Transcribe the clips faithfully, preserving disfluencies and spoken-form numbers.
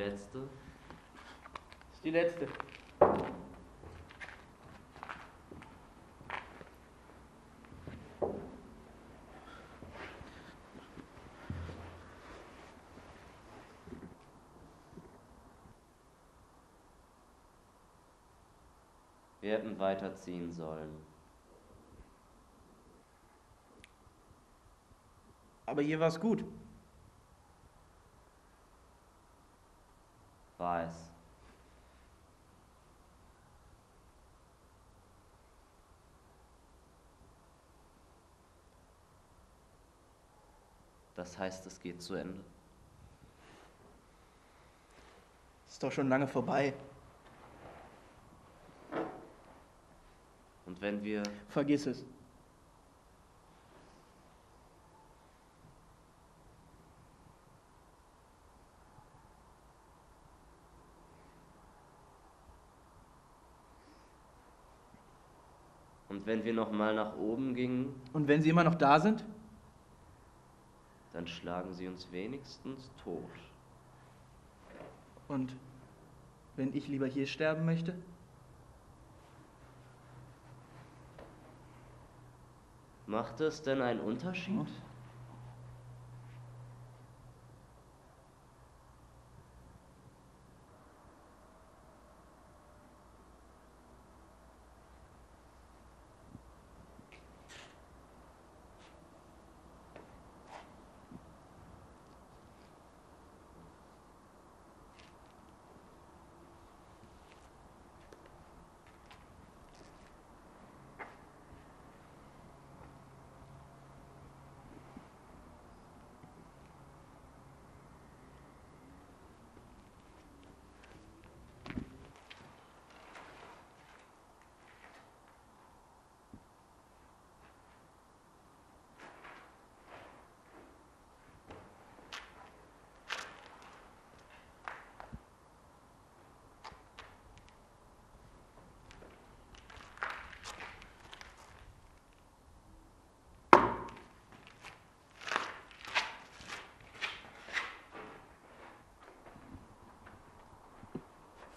letzte? Das ist die letzte. Wir hätten weiterziehen sollen. Aber hier war es gut. Weiß. Das heißt, es geht zu Ende. Ist doch schon lange vorbei. Und wenn wir... Vergiss es. Und wenn wir noch mal nach oben gingen... Und wenn sie immer noch da sind? Dann schlagen sie uns wenigstens tot. Und wenn ich lieber hier sterben möchte? Macht es denn einen Unterschied? Oh.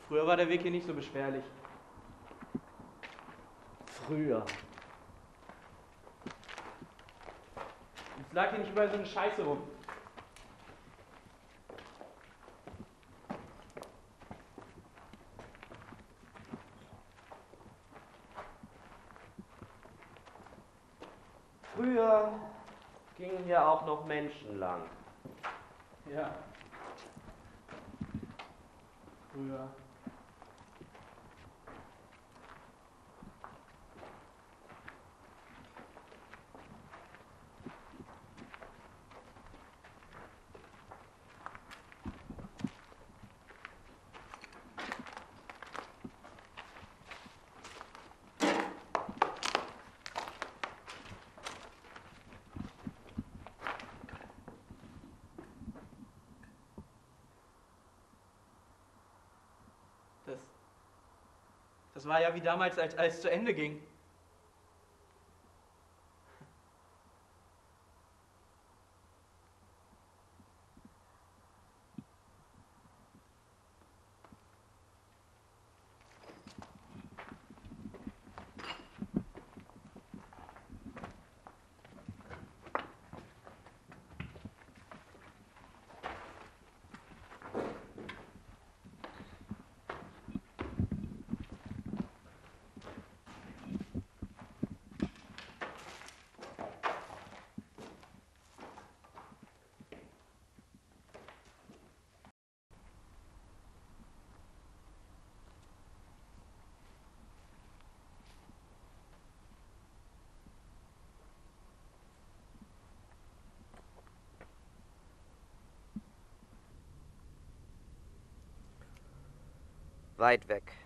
Früher war der Weg hier nicht so beschwerlich. Früher. Jetzt lag hier nicht überall so eine Scheiße rum. Früher gingen hier auch noch Menschen lang. Ja. Früher. Das war ja wie damals, als alles zu Ende ging. Weit weg.